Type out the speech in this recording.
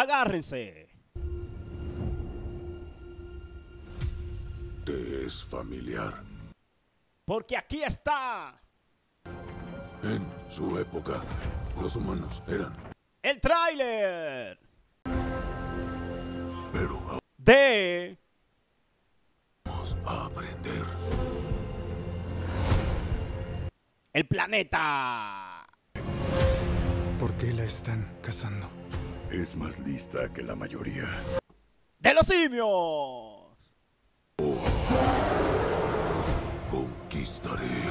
Agárrense. ¿Te es familiar? Porque aquí está. En su época, los humanos eran... ¡El tráiler! Pero... de... vamos a aprender... ¡el planeta! ¿Por qué la están cazando? Es más lista que la mayoría... ¡de los simios! Oh. Conquistaré...